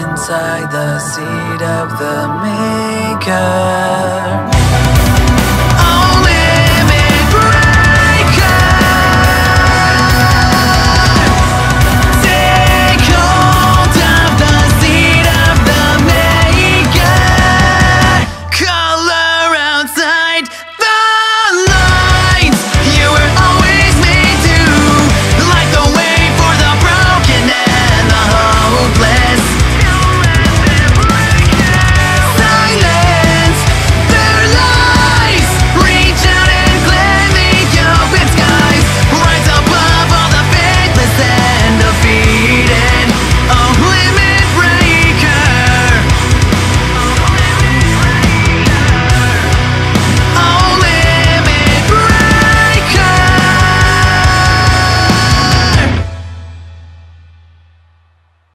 Inside the seat of the maker.